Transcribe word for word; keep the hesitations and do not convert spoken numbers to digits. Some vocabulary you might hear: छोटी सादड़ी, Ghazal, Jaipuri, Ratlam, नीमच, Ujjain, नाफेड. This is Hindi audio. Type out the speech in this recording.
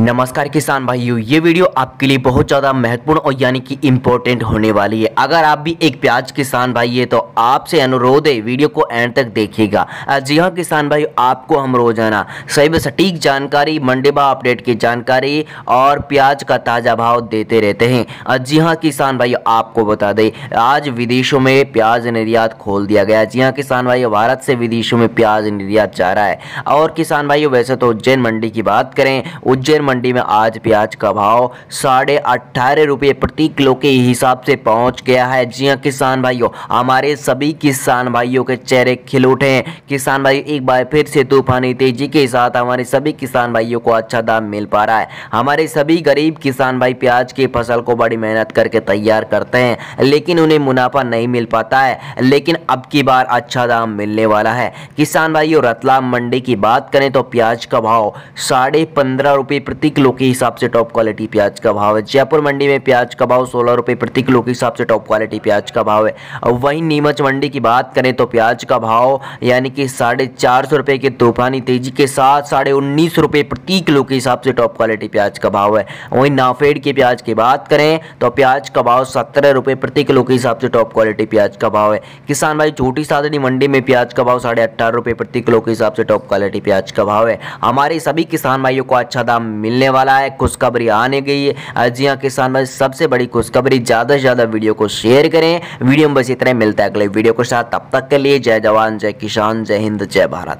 नमस्कार किसान भाइयों, ये वीडियो आपके लिए बहुत ज़्यादा महत्वपूर्ण और यानी कि इम्पोर्टेंट होने वाली है। अगर आप भी एक प्याज किसान भाई है तो आपसे अनुरोध है वीडियो को एंड तक देखिएगा। जी हाँ किसान भाई, आपको हम रोजाना सही सटीक जानकारी, मंडी भाव अपडेट की जानकारी और प्याज का ताज़ा भाव देते रहते हैं। जी हाँ किसान भाई, आपको बता दें आज विदेशों में प्याज निर्यात खोल दिया गया। जी हाँ किसान भाई, भारत से विदेशों में प्याज निर्यात जा रहा है। और किसान भाई वैसे तो उज्जैन मंडी की बात करें, उज्जैन मंडी में आज प्याज का भाव साढ़े अट्ठारह रुपये प्रति किलो के हिसाब से पहुंच गया है। जी हाँ किसान भाइयों, हमारे सभी किसान भाइयों के चेहरे खिल उठे हैं। किसान भाई एक बार फिर से तूफानी तेजी के साथ हमारे सभी किसान भाइयों को अच्छा दाम मिल पा रहा है। हमारे सभी गरीब किसान भाई प्याज की फसल को बड़ी मेहनत करके तैयार करते हैं, लेकिन उन्हें मुनाफा नहीं मिल पाता है। लेकिन अब की बार अच्छा दाम मिलने वाला है। किसान भाइयों, रतलाम मंडी की बात करें तो प्याज का भाव साढ़े पंद्रह रुपये प्रति किलो के हिसाब से टॉप क्वालिटी प्याज का भाव है। जयपुर मंडी में प्याज का भाव सोलह रुपये प्रति किलो के हिसाब से टॉप क्वालिटी प्याज का भाव है। वहीं नीमच मंडी की बात करें तो प्याज का भाव यानी कि साढ़े चार सौ रुपये की तूफानी तेजी के साथ साढ़े उन्नीस रुपये प्रति किलो के हिसाब से टॉप क्वालिटी प्याज का भाव है। वहीं नाफेड के प्याज की बात करें तो प्याज का भाव सत्रह रुपये प्रति किलो के हिसाब से टॉप क्वालिटी प्याज का भाव है। किसान भाई छोटी सादड़ी मंडी में प्याज का भाव साढ़े अट्ठारह रुपये प्रति किलो के हिसाब से टॉप क्वालिटी प्याज का भाव है। हमारे सभी किसान भाइयों को अच्छा दाम मिलने वाला है, खुशखबरी आने गई है। जी हाँ किसान भाई, सबसे बड़ी खुशखबरी, ज्यादा से ज्यादा वीडियो को शेयर करें। वीडियो में बस इतना ही, मिलता है अगले वीडियो के साथ, तब तक के लिए जय जवान जय किसान, जय हिंद जय भारत।